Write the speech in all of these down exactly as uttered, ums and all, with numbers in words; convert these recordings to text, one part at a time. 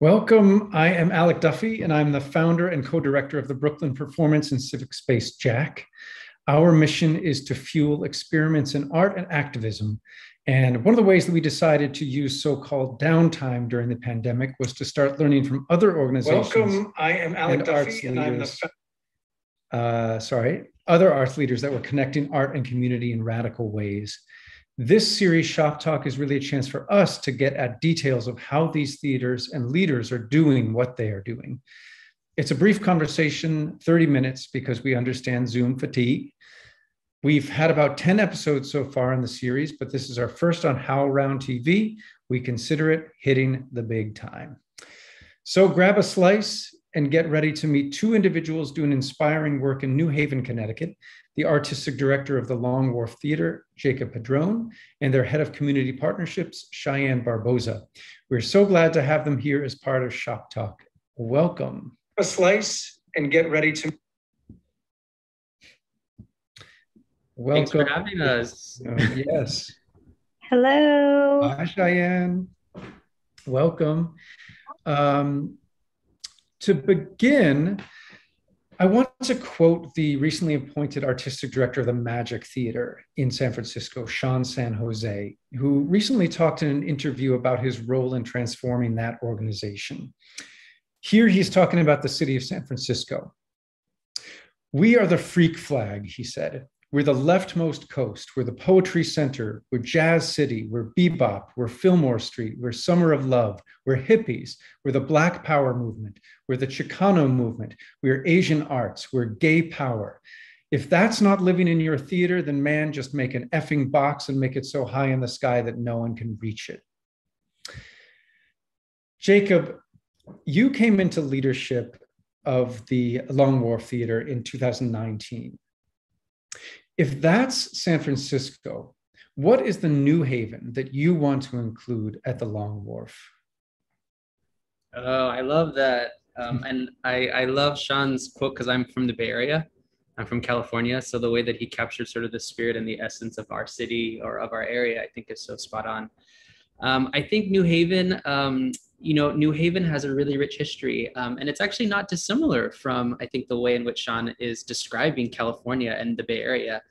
Welcome. I am Alec Duffy, and I'm the founder and co-director of the Brooklyn Performance and Civic Space Jack. Our mission is to fuel experiments in art and activism. And one of the ways that we decided to use so-called downtime during the pandemic was to start learning from other organizations. Welcome. I am Alec and Duffy, and leaders, I'm the founder. Uh, sorry, other arts leaders that were connecting art and community in radical ways. This series, Shop Talk, is really a chance for us to get at details of how these theaters and leaders are doing what they are doing. It's a brief conversation, thirty minutes, because we understand Zoom fatigue. We've had about ten episodes so far in the series, but this is our first on HowlRound T V. We consider it hitting the big time. So grab a slice and get ready to meet two individuals doing inspiring work in New Haven, Connecticut, the artistic director of the Long Wharf Theater, Jacob Padrón, and their head of community partnerships, Cheyenne Barboza. We're so glad to have them here as part of Shop Talk. Welcome. A slice and get ready to. Welcome. Thanks for having us. Uh, yes. Hello. Hi, Cheyenne. Welcome. Um, To begin, I want to quote the recently appointed artistic director of the Magic Theater in San Francisco, Sean San Jose, who recently talked in an interview about his role in transforming that organization. Here he's talking about the city of San Francisco. "We are the freak flag," he said. "We're the leftmost coast. We're the Poetry Center. We're Jazz City. We're Bebop. We're Fillmore Street. We're Summer of Love. We're hippies. We're the Black Power movement. We're the Chicano movement. We're Asian arts. We're gay power. If that's not living in your theater, then man, just make an effing box and make it so high in the sky that no one can reach it." Jacob, you came into leadership of the Long Wharf Theater in two thousand nineteen. If that's San Francisco, what is the New Haven that you want to include at the Long Wharf? Oh, I love that. Um, and I, I love Sean's quote because I'm from the Bay Area. I'm from California. So the way that he captured sort of the spirit and the essence of our city or of our area, I think is so spot on. Um, I think New Haven, um, you know, New Haven has a really rich history, um, and it's actually not dissimilar from, I think, the way in which Sean is describing California and the Bay Area.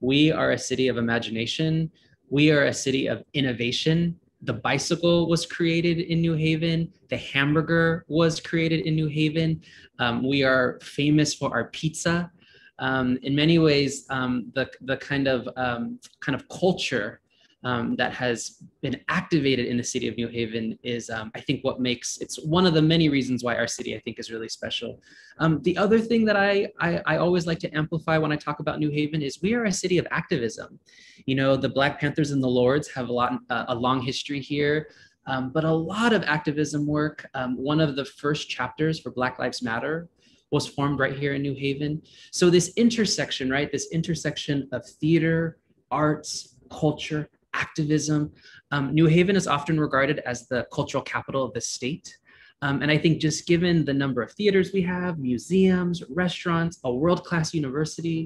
We are a city of imagination. We are a city of innovation. The bicycle was created in New Haven. The hamburger was created in New Haven. Um, we are famous for our pizza. Um, in many ways, um, the, the kind of, um, kind of culture Um, that has been activated in the city of New Haven is, um, I think, what makes, it's one of the many reasons why our city, I think, is really special. Um, the other thing that I, I, I always like to amplify when I talk about New Haven is we are a city of activism. You know, the Black Panthers and the Lords have a, lot, uh, a long history here, um, but a lot of activism work. Um, one of the first chapters for Black Lives Matter was formed right here in New Haven. So this intersection, right, this intersection of theater, arts, culture, activism. Um, New Haven is often regarded as the cultural capital of the state. Um, and I think just given the number of theaters we have, museums, restaurants, a world-class university,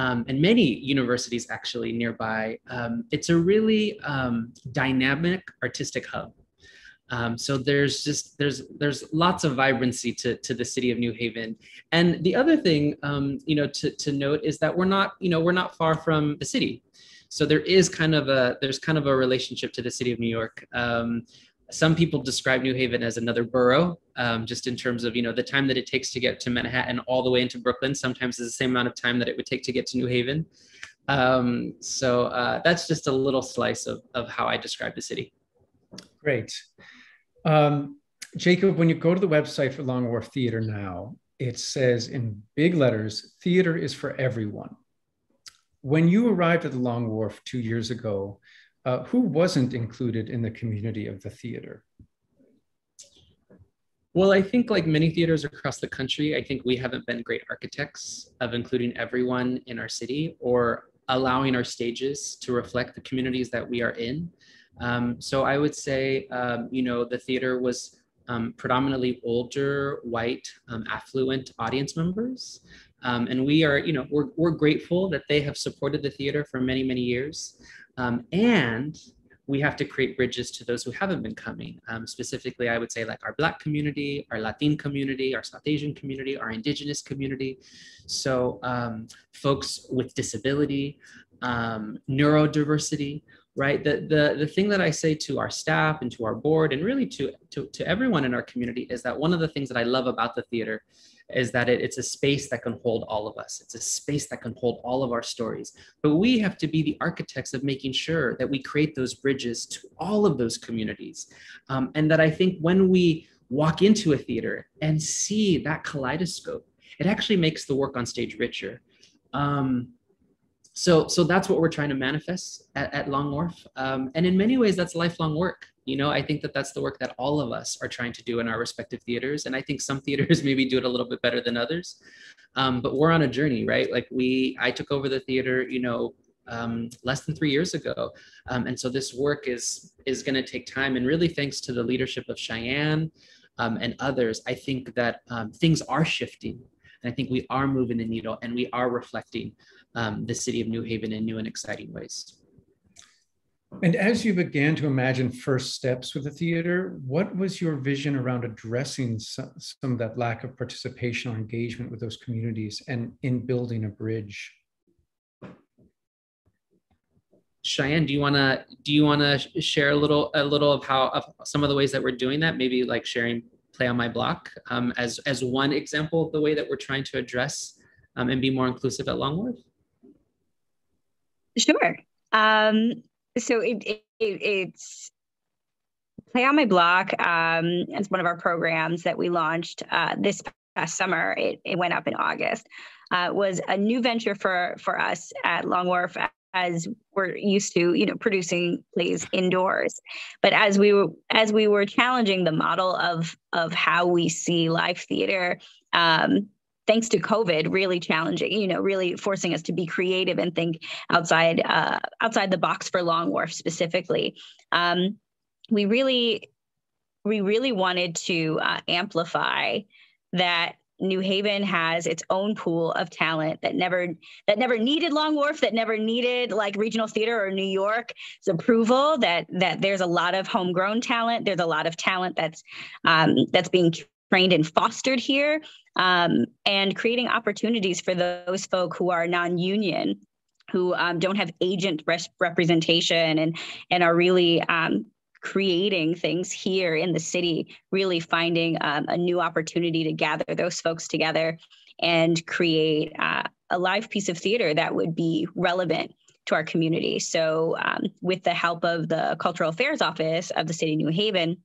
um, and many universities actually nearby, um, it's a really um, dynamic artistic hub. Um, so there's just, there's there's lots of vibrancy to, to the city of New Haven. And the other thing, um, you know, to, to note is that we're not, you know, we're not far from the city. So there is kind of a, there's kind of a relationship to the city of New York. Um, some people describe New Haven as another borough, um, just in terms of, you know, the time that it takes to get to Manhattan all the way into Brooklyn sometimes is the same amount of time that it would take to get to New Haven. Um, so uh, that's just a little slice of, of how I describe the city. Great. Um, Jacob, when you go to the website for Long Wharf Theater now, it says in big letters, theater is for everyone. When you arrived at the Long Wharf two years ago, uh, who wasn't included in the community of the theater? Well, I think like many theaters across the country, I think we haven't been great architects of including everyone in our city or allowing our stages to reflect the communities that we are in. Um, so I would say, um, you know, the theater was um, predominantly older, white, um, affluent audience members. Um, and we are, you know, we're, we're grateful that they have supported the theater for many, many years. Um, and we have to create bridges to those who haven't been coming. Um, specifically, I would say like our Black community, our Latin community, our South Asian community, our Indigenous community. So um, folks with disability, um, neurodiversity, right? The, the, the thing that I say to our staff and to our board and really to, to, to everyone in our community is that one of the things that I love about the theater is that it, it's a space that can hold all of us. It's a space that can hold all of our stories. But we have to be the architects of making sure that we create those bridges to all of those communities. Um, and that I think when we walk into a theater and see that kaleidoscope, it actually makes the work on stage richer. Um, so, so that's what we're trying to manifest at, at Long Wharf. Um, and in many ways, that's lifelong work. You know, I think that that's the work that all of us are trying to do in our respective theaters. And I think some theaters maybe do it a little bit better than others, um, but we're on a journey, right? Like we, I took over the theater, you know, um, less than three years ago. Um, and so this work is, is gonna take time, and really thanks to the leadership of Cheyenne um, and others, I think that um, things are shifting. And I think we are moving the needle, and we are reflecting um, the city of New Haven in new and exciting ways. And as you began to imagine first steps with the theater, what was your vision around addressing some, some of that lack of participation or engagement with those communities and in building a bridge? Cheyenne, do you want to do you want to share a little a little of how of some of the ways that we're doing that? Maybe like sharing Play on My Block um, as as one example of the way that we're trying to address um, and be more inclusive at Long Wharf. Sure. Um... So it, it, it's Play on My Block. Um, it's one of our programs that we launched uh, this past summer. It, it went up in August. Uh, it was a new venture for, for us at Long Wharf, as we're used to, you know, producing plays indoors. But as we were as we were challenging the model of of how we see live theater, um, thanks to COVID, really challenging, you know, really forcing us to be creative and think outside uh, outside the box for Long Wharf specifically. Um, we really, we really wanted to uh, amplify that New Haven has its own pool of talent that never that never needed Long Wharf, that never needed like regional theater or New York's approval. That that there's a lot of homegrown talent. There's a lot of talent that's um, that's being trained and fostered here, um, and creating opportunities for those folk who are non-union, who um, don't have agent res representation and, and are really um, creating things here in the city, really finding um, a new opportunity to gather those folks together and create uh, a live piece of theater that would be relevant to our community. So um, with the help of the Cultural Affairs Office of the City of New Haven,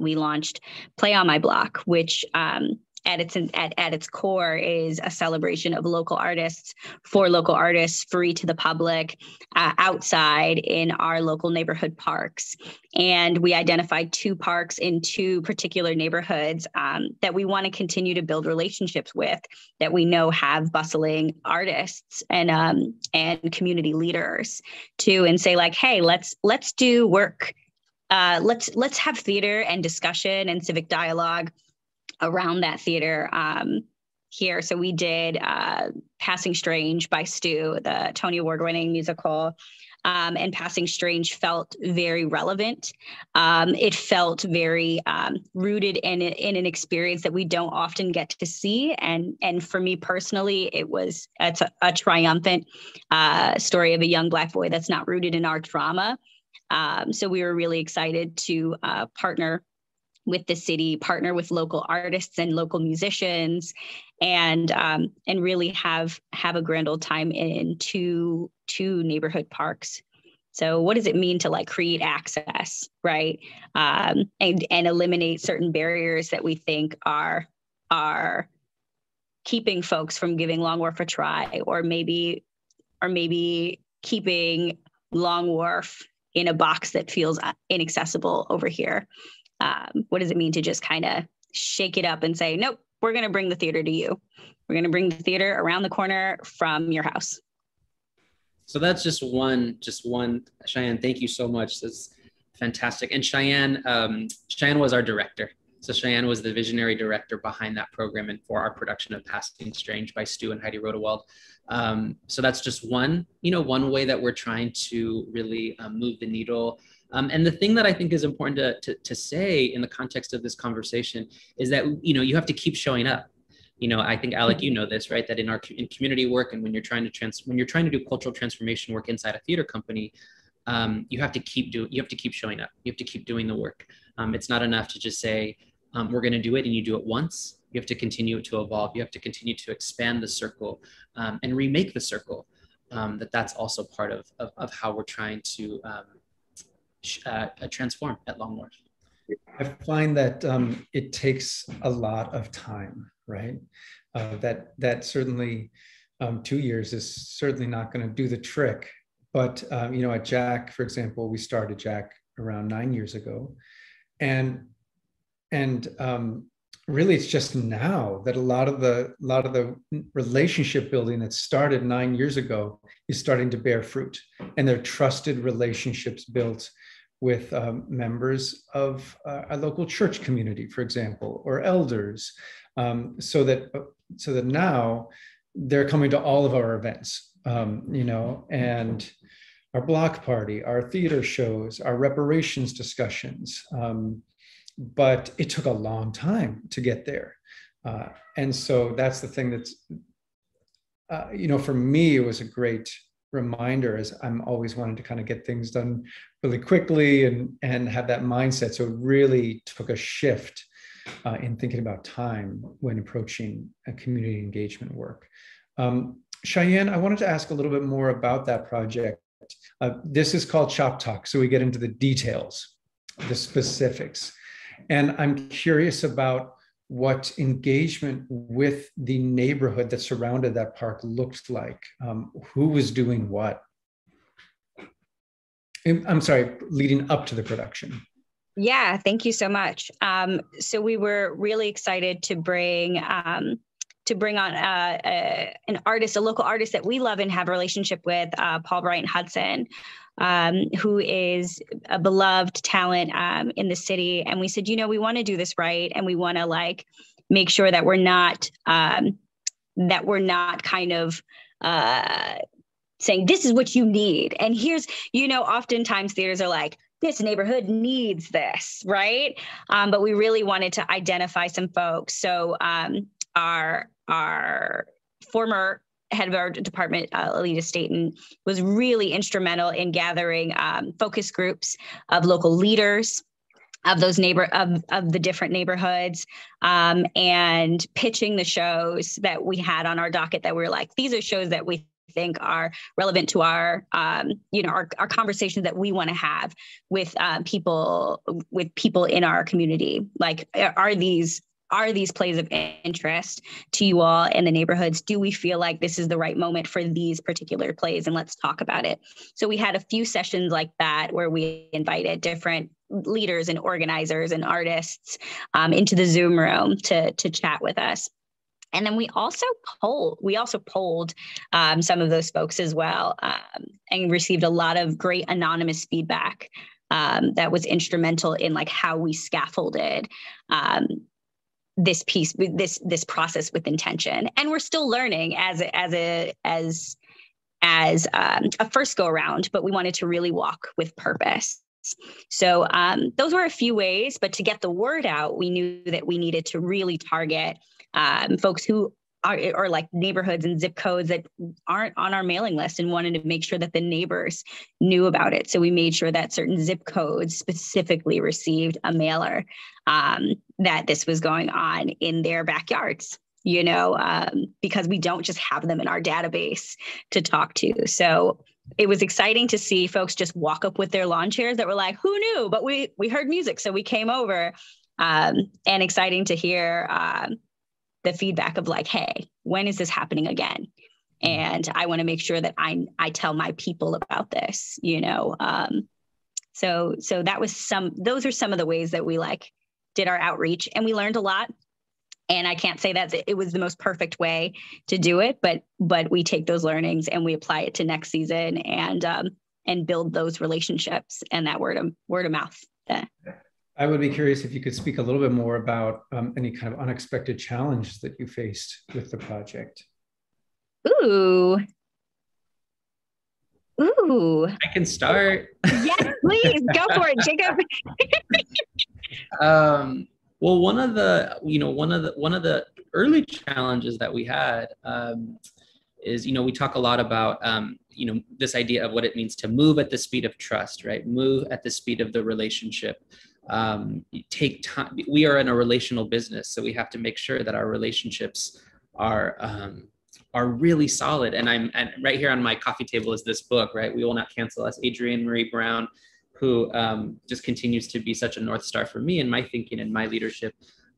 we launched Play on My Block, which um, at its at, at its core is a celebration of local artists, for local artists, free to the public, uh, outside in our local neighborhood parks. And we identified two parks in two particular neighborhoods um, that we want to continue to build relationships with, that we know have bustling artists and um, and community leaders too, and say like, hey, let's let's do work. Uh, let's let's have theater and discussion and civic dialogue around that theater um, here. So we did uh, Passing Strange by Stew, the Tony Award-winning musical, um, and Passing Strange felt very relevant. Um, it felt very um, rooted in in an experience that we don't often get to see, and and for me personally, it was a, a triumphant uh, story of a young Black boy that's not rooted in our trauma. Um, so we were really excited to uh, partner with the city, partner with local artists and local musicians, and um, and really have have a grand old time in two two neighborhood parks. So what does it mean to like create access, right? Um, and and eliminate certain barriers that we think are are keeping folks from giving Long Wharf a try, or maybe or maybe keeping Long Wharf in a box that feels inaccessible over here. Um, what does it mean to just kind of shake it up and say, nope, we're going to bring the theater to you. We're going to bring the theater around the corner from your house. So that's just one, just one. Cheyenne, thank you so much. That's fantastic. And Cheyenne, um, Cheyenne was our director. So Cheyenne was the visionary director behind that program and for our production of Passing Strange by Stew and Heidi Rodewald. Um, so that's just one, you know, one way that we're trying to really um, move the needle Um, and the thing that I think is important to, to, to say in the context of this conversation is that, you know, you have to keep showing up. You know, I think, Alec, you know this, right? That in our in community work, and when you're trying to trans, when you're trying to do cultural transformation work inside a theater company, um, you have to keep do, you have to keep showing up. You have to keep doing the work. Um, it's not enough to just say, um, we're going to do it, and you do it once. You have to continue to evolve. You have to continue to expand the circle, um, and remake the circle. Um, that that's also part of, of, of how we're trying to um, uh, transform at Long Wharf. I find that um, it takes a lot of time, right? Uh, that, that certainly um, two years is certainly not going to do the trick. But, um, you know, at Jack, for example, we started Jack around nine years ago. And, and um, really, it's just now that a lot of the a lot of the relationship building that started nine years ago is starting to bear fruit, and there are trusted relationships built with um, members of uh, our local church community, for example, or elders, um, so that so that now they're coming to all of our events, um, you know, and our block party, our theater shows, our reparations discussions. Um, But it took a long time to get there. Uh, and so that's the thing that's, uh, you know, for me, it was a great reminder, as I'm always wanting to kind of get things done really quickly and, and have that mindset. So it really took a shift uh, in thinking about time when approaching a community engagement work. Um, Cheyenne, I wanted to ask a little bit more about that project. Uh, this is called ShopTALK, so we get into the details, the specifics. And I'm curious about what engagement with the neighborhood that surrounded that park looked like. Um, who was doing what? I'm sorry, leading up to the production. Yeah, thank you so much. Um, so we were really excited to bring um, to bring on uh, a, an artist, a local artist that we love and have a relationship with, uh, Paul Bryant Hudson. Um, who is a beloved talent um, in the city. And we said, you know, we want to do this right. And we want to like make sure that we're not, um, that we're not kind of uh, saying, this is what you need. And here's, you know, oftentimes theaters are like, this neighborhood needs this, right? Um, but we really wanted to identify some folks. So um, our, our former head of our department, uh, Alita Staton, was really instrumental in gathering um, focus groups of local leaders of those neighbor of, of the different neighborhoods um, and pitching the shows that we had on our docket that we were like, these are shows that we think are relevant to our, um, you know, our, our conversations that we want to have with uh, people, with people in our community. Like, are these Are these plays of interest to you all in the neighborhoods? Do we feel like this is the right moment for these particular plays? And let's talk about it. So we had a few sessions like that where we invited different leaders and organizers and artists um, into the Zoom room to, to chat with us. And then we also polled, we also polled um, some of those folks as well um, and received a lot of great anonymous feedback um, that was instrumental in like how we scaffolded um, this piece, this, this process with intention. And we're still learning as, as a, as, as um, a first go around, but we wanted to really walk with purpose. So um, those were a few ways, but to get the word out, we knew that we needed to really target um, folks who are, or like neighborhoods and zip codes that aren't on our mailing list, and wanted to make sure that the neighbors knew about it. So we made sure that certain zip codes specifically received a mailer um, that this was going on in their backyards, you know, um, because we don't just have them in our database to talk to. So it was exciting to see folks just walk up with their lawn chairs that were like, who knew? But we, we heard music, so we came over, um, and exciting to hear, um, the feedback of like, hey, when is this happening again? And I want to make sure that I, I tell my people about this, you know? Um, so, so that was some, those are some of the ways that we like did our outreach, and we learned a lot. And I can't say that it was the most perfect way to do it, but, but we take those learnings and we apply it to next season and, um, and build those relationships and that word of word of mouth. Yeah. I would be curious if you could speak a little bit more about um, any kind of unexpected challenge that you faced with the project. Ooh, Ooh. I can start. Yes, please, go for it, Jacob. um, well, one of the, you know, one of the, one of the early challenges that we had um, is, you know, we talk a lot about, um, you know, this idea of what it means to move at the speed of trust, right? Move at the speed of the relationship. Um, take time. We are in a relational business, so we have to make sure that our relationships are, um, are really solid. And I'm and right here on my coffee table is this book, right? We Will Not Cancel Us, Adrienne Marie Brown, who um, just continues to be such a North Star for me in my thinking and my leadership.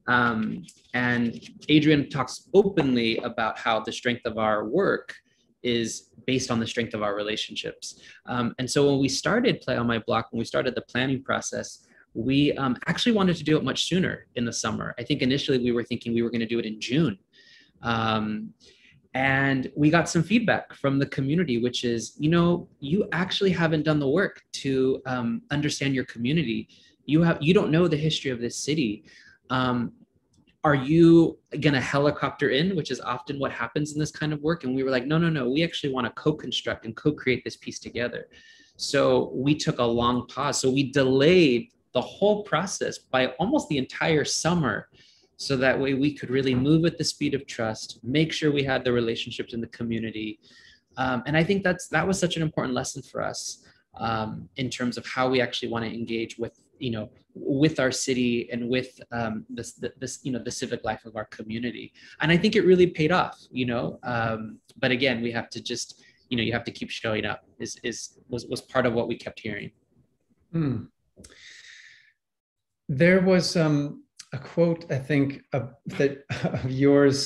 Um, and Adrienne talks openly about how the strength of our work is based on the strength of our relationships. Um, and so when we started Play on My Block, when we started the planning process, we um, actually wanted to do it much sooner in the summer. I think initially we were thinking we were going to do it in June. Um, And we got some feedback from the community, which is, you know, you actually haven't done the work to um, understand your community. You have, you don't know the history of this city. Um, are you going to helicopter in, which is often what happens in this kind of work? And we were like, no, no, no, we actually want to co-construct and co-create this piece together. So we took a long pause. So we delayed the whole process by almost the entire summer. So that way we could really move at the speed of trust, make sure we had the relationships in the community. Um, and I think that's that was such an important lesson for us um, in terms of how we actually want to engage with, you know, with our city and with um, this, this, you know, the civic life of our community. And I think it really paid off, you know, um, but again, we have to just, you know, you have to keep showing up is, is was, was part of what we kept hearing. Mm. There was um. a quote, I think, of, that, of yours,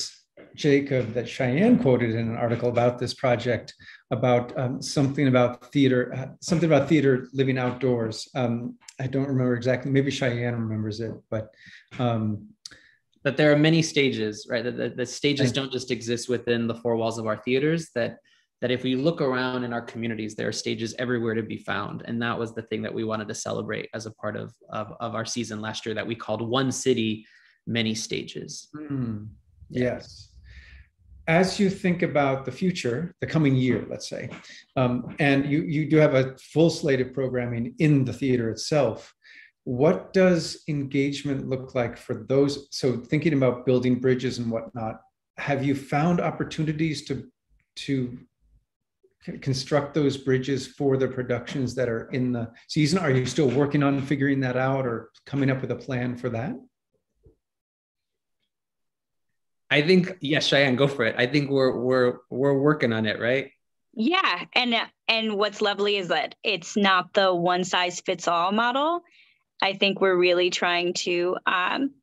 Jacob, that Cheyenne quoted in an article about this project, about um, something about theater, uh, something about theater living outdoors. Um, I don't remember exactly. Maybe Cheyenne remembers it, but um, that there are many stages, right? That, that, that stages don't just exist within the four walls of our theaters. That that if we look around in our communities, there are stages everywhere to be found. And that was the thing that we wanted to celebrate as a part of, of, of our season last year that we called One City, Many Stages. Mm, yes. As you think about the future, the coming year, let's say, um, and you, you do have a full slate of programming in the theater itself, what does engagement look like for those? So thinking about building bridges and whatnot, have you found opportunities to, to construct those bridges for the productions that are in the season? Are you still working on figuring that out or coming up with a plan for that? I think, yes, Cheyenne, go for it. I think we're, we're, we're working on it, right? Yeah. And, and what's lovely is that it's not the one size fits all model. I think we're really trying to, um,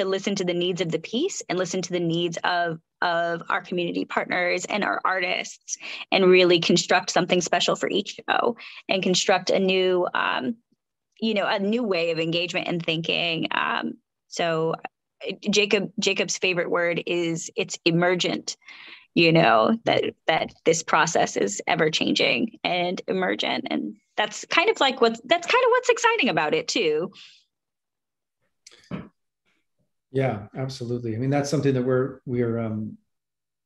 to listen to the needs of the piece and listen to the needs of of our community partners and our artists and really construct something special for each show and construct a new, um, you know, a new way of engagement and thinking. Um, so Jacob, Jacob's favorite word is it's emergent, you know, that, that this process is ever changing and emergent. And that's kind of like what's, that's kind of what's exciting about it too. Yeah, absolutely. I mean, that's something that we're, we're um,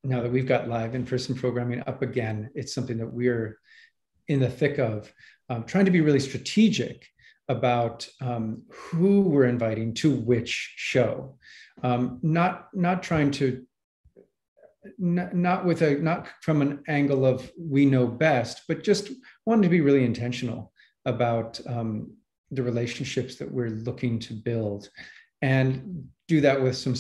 now that we've got live in-person programming up again, it's something that we're in the thick of, um, trying to be really strategic about um, who we're inviting to which show. Um, not, not trying to, not, not with a, not from an angle of we know best, but just wanting to be really intentional about um, the relationships that we're looking to build. And do that with some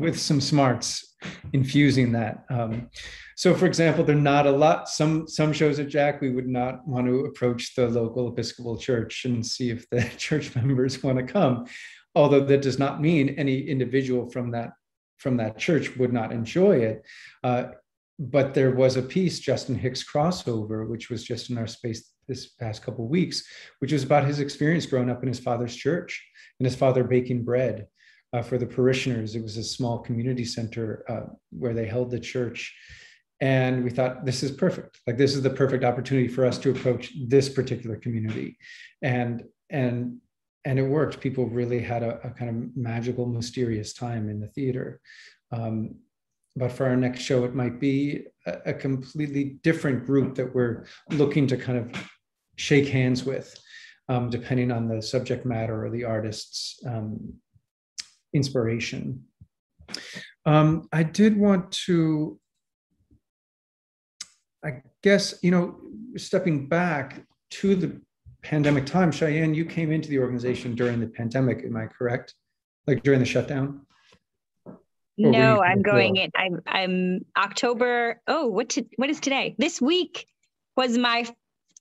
with some smarts, infusing that. Um, so, for example, there are not a lot. Some some shows at Jack, we would not want to approach the local Episcopal Church and see if the church members want to come. Although that does not mean any individual from that from that church would not enjoy it. Uh, but there was a piece, Justin Hicks crossover, which was just in our space this past couple of weeks, which was about his experience growing up in his father's church. And his father baking bread uh, for the parishioners. It was a small community center uh, where they held the church. And we thought, this is perfect. Like, this is the perfect opportunity for us to approach this particular community. And, and, and it worked. People really had a, a kind of magical, mysterious time in the theater. Um, But for our next show, it might be a, a completely different group that we're looking to kind of shake hands with, um, depending on the subject matter or the artist's um, inspiration. Um, I did want to, I guess, you know, stepping back to the pandemic time, Cheyenne, you came into the organization during the pandemic, am I correct? Like during the shutdown? Or no, I'm going in. I'm I'm October. Oh, what to, what is today? This week was my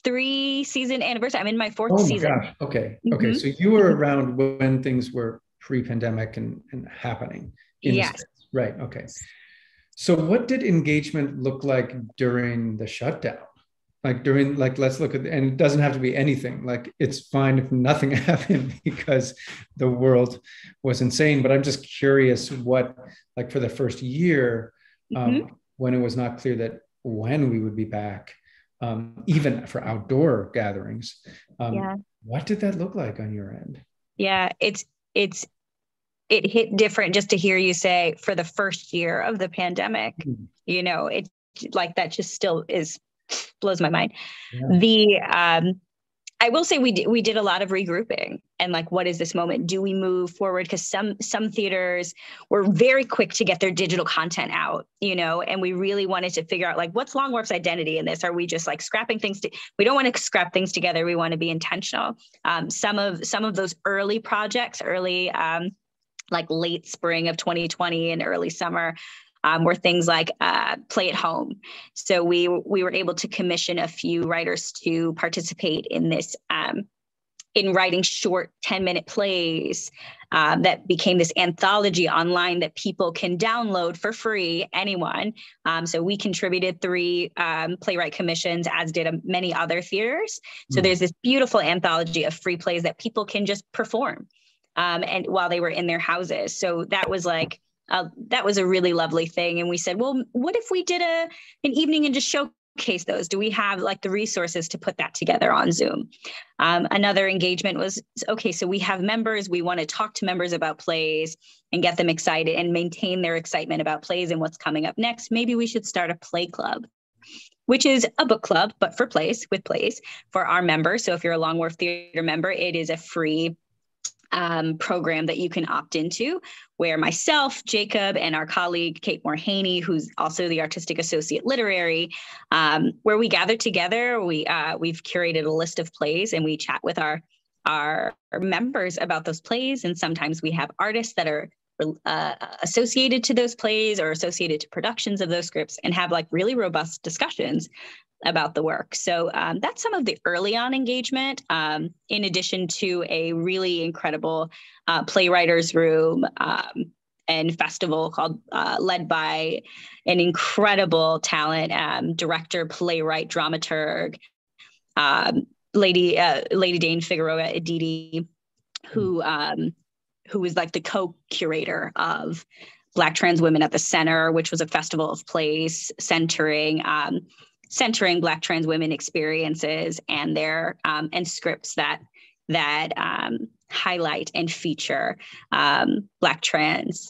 three season anniversary. I'm in my fourth oh my season. Gosh. Okay. Okay. Mm-hmm. So you were around when things were pre-pandemic and, and happening. In yes. Right. Okay. So what did engagement look like during the shutdown? Like during, like, let's look at, the, and it doesn't have to be anything. Like, it's fine if nothing happened because the world was insane. But I'm just curious what, like, for the first year, um, mm-hmm. when it was not clear that when we would be back, um, even for outdoor gatherings, um, yeah. what did that look like on your end? Yeah, it's, it's, it hit different just to hear you say for the first year of the pandemic, mm-hmm. you know, it like that just still is. Blows my mind. Yeah. The um, I will say we d- we did a lot of regrouping and like, what is this moment? Do we move forward? Because some some theaters were very quick to get their digital content out, you know, and we really wanted to figure out like, what's Long Wharf's identity in this? Are we just like scrapping things? To- we don't want to scrap things together. We want to be intentional. Um, some of some of those early projects, early um, like late spring of twenty twenty and early summer. Um, were things like uh, play at home. So we we were able to commission a few writers to participate in this, um, in writing short ten minute plays uh, that became this anthology online that people can download for free, anyone. Um, so we contributed three um, playwright commissions, as did many other theaters. So mm-hmm. there's this beautiful anthology of free plays that people can just perform um, and while they were in their houses. So that was like, Uh, that was a really lovely thing. And we said, well, what if we did a an evening and just showcase those? Do we have like the resources to put that together on Zoom? Um, another engagement was, okay, so we have members. We want to talk to members about plays and get them excited and maintain their excitement about plays and what's coming up next. Maybe we should start a play club, which is a book club, but for plays, with plays for our members. So if you're a Long Wharf Theater member, it is a free Um, program that you can opt into, where myself, Jacob, and our colleague, Kate Moore Haney, who's also the Artistic Associate Literary, um, where we gather together, we, uh, we've curated a list of plays and we chat with our, our members about those plays. And sometimes we have artists that are uh, associated to those plays or associated to productions of those scripts and have like really robust discussions about the work. So um, that's some of the early on engagement, um, in addition to a really incredible uh, playwriters room um, and festival called uh, led by an incredible talent, um, director, playwright, dramaturg, um, Lady uh, Lady Dane Figueroa-Adidi, who, um, who was like the co-curator of Black Trans Women at the Center, which was a festival of plays centering um, centering Black trans women experiences and their um, and scripts that that um, highlight and feature um, Black trans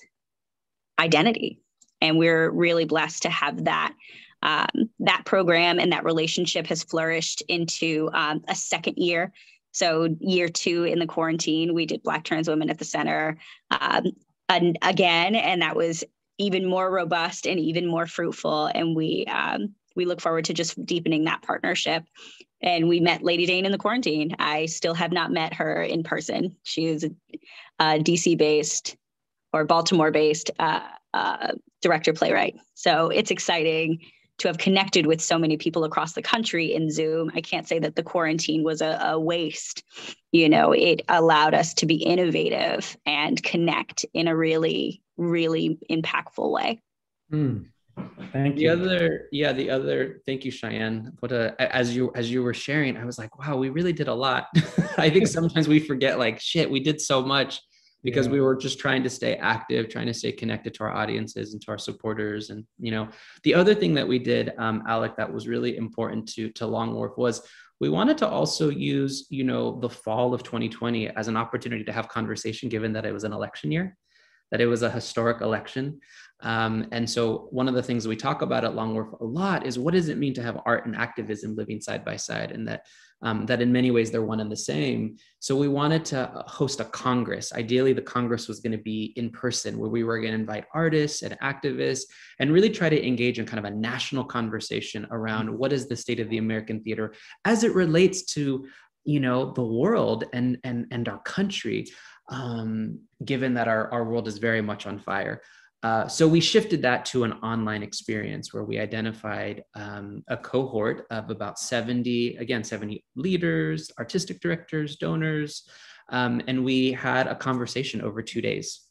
identity. And we're really blessed to have that um, that program, and that relationship has flourished into um, a second year. So year two in the quarantine, we did Black Trans Women at the Center um, and again, and that was even more robust and even more fruitful. And we um, We look forward to just deepening that partnership. And we met Lady Dane in the quarantine. I still have not met her in person. She is a, a D C-based or Baltimore-based uh, uh, director playwright. So it's exciting to have connected with so many people across the country in Zoom. I can't say that the quarantine was a, a waste. You know, it allowed us to be innovative and connect in a really, really impactful way. Mm. Thank you. The other, yeah, the other, thank you, Cheyenne. What a, as you, as you were sharing, I was like, wow, we really did a lot. I think sometimes we forget like, shit, we did so much because yeah. we were just trying to stay active, trying to stay connected to our audiences and to our supporters. And, you know, the other thing that we did, um, Alec, that was really important to, to Long Wharf was we wanted to also use, you know, the fall of twenty twenty as an opportunity to have conversation, given that it was an election year. that it was a historic election. Um, and so one of the things we talk about at Long Wharf a lot is what does it mean to have art and activism living side by side, and that um, that in many ways they're one and the same. So we wanted to host a Congress. Ideally, the Congress was going to be in person, where we were going to invite artists and activists and really try to engage in kind of a national conversation around what is the state of the American theater as it relates to, you know, the world and, and, and our country, um, given that our, our world is very much on fire. Uh, so we shifted that to an online experience where we identified um, a cohort of about seventy, again, seventy leaders, artistic directors, donors, um, and we had a conversation over two days.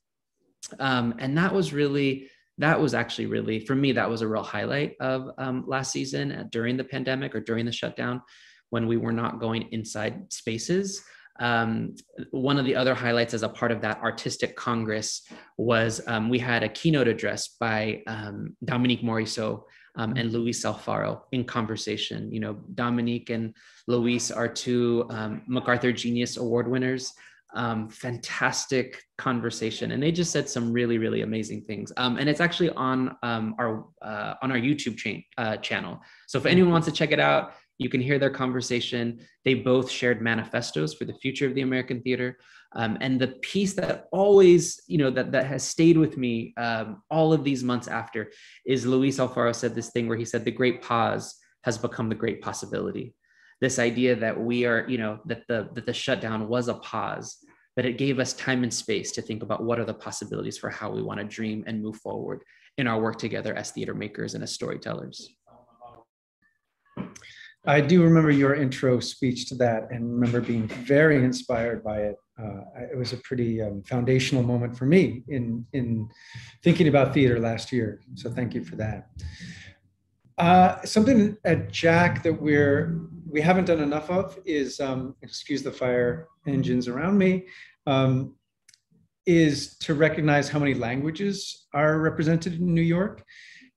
Um, and that was really, that was actually really, for me, that was a real highlight of um, last season uh, during the pandemic or during the shutdown when we were not going inside spaces. Um, one of the other highlights as a part of that artistic Congress was um, we had a keynote address by um, Dominique Morisseau um, and Luis Alfaro in conversation. You know, Dominique and Luis are two um, MacArthur Genius Award winners. Um, fantastic conversation, and they just said some really, really amazing things. Um, and it's actually on um, our uh, on our YouTube chain, uh, channel. So if anyone wants to check it out, you can hear their conversation. They both shared manifestos for the future of the American theater. Um, and the piece that always, you know, that, that has stayed with me um, all of these months after is Luis Alfaro said this thing where he said, the great pause has become the great possibility. This idea that we are, you know, that the, that the shutdown was a pause, but it gave us time and space to think about what are the possibilities for how we want to dream and move forward in our work together as theater makers and as storytellers. I do remember your intro speech to that and remember being very inspired by it. Uh, it was a pretty um, foundational moment for me in, in thinking about theater last year. So thank you for that. Uh, something at Jack that we're, we haven't done enough of is, um, excuse the fire engines around me, um, is to recognize how many languages are represented in New York.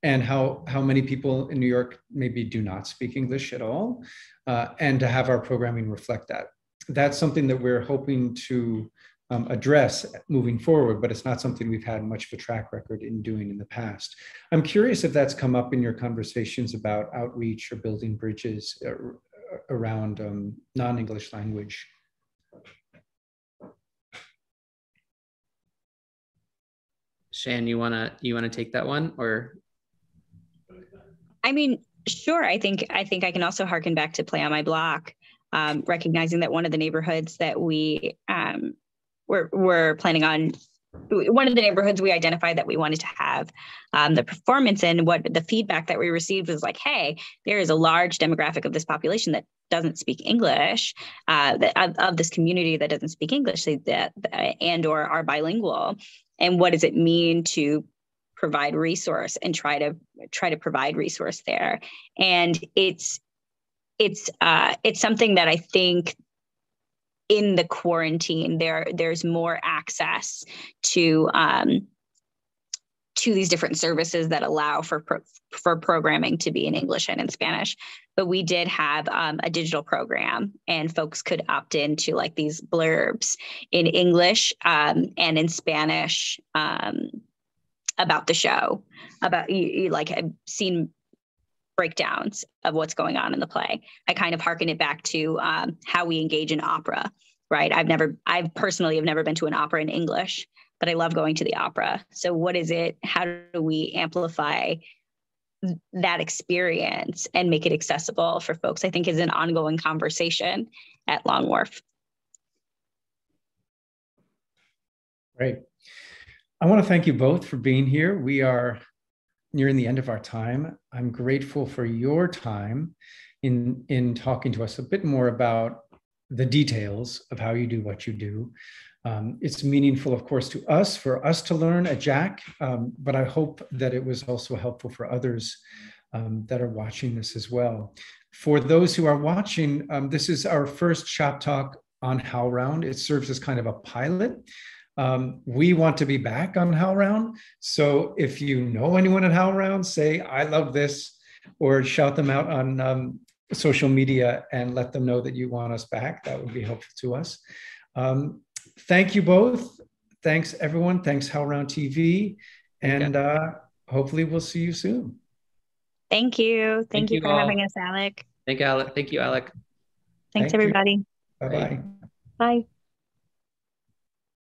And how, how many people in New York maybe do not speak English at all, uh, and to have our programming reflect that. That's something that we're hoping to um, address moving forward, but it's not something we've had much of a track record in doing in the past. I'm curious if that's come up in your conversations about outreach or building bridges around um, non-English language. Cheyenne, you wanna, you wanna take that one, or? I mean, sure. I think I think I can also harken back to Play on My Block, um, recognizing that one of the neighborhoods that we um, were, were planning on, one of the neighborhoods we identified that we wanted to have um, the performance in, what the feedback that we received was like, hey, there is a large demographic of this population that doesn't speak English, uh, that, of, of this community that doesn't speak English that, and or are bilingual. And what does it mean to provide resource and try to try to provide resource there. And it's it's uh, it's something that I think in the quarantine there there's more access to um, to these different services that allow for pro for programming to be in English and in Spanish. But we did have um, a digital program, and folks could opt into like these blurbs in English um, and in Spanish. Um, about the show, about you, you like I've seen breakdowns of what's going on in the play. I kind of hearken it back to um, how we engage in opera, right? I've never, I personally have never been to an opera in English, but I love going to the opera. So what is it? How do we amplify that experience and make it accessible for folks? I think is an ongoing conversation at Long Wharf. Great. I want to thank you both for being here. We are nearing the end of our time. I'm grateful for your time in, in talking to us a bit more about the details of how you do what you do. Um, it's meaningful, of course, to us, for us to learn at Jack, um, but I hope that it was also helpful for others um, that are watching this as well. For those who are watching, um, this is our first Shop Talk on HowlRound. It serves as kind of a pilot. Um, we want to be back on HowlRound. So if you know anyone at HowlRound, say, I love this, or shout them out on um, social media and let them know that you want us back. That would be helpful to us. Um, thank you both. thanks everyone. Thanks HowlRound T V. And yeah. uh, hopefully we'll see you soon. Thank you. Thank, Thank you, you for all. having us, Alec. Thank, Alec. Thank you, Alec. Thanks, Thank everybody. Bye-bye. Bye. -bye. Bye.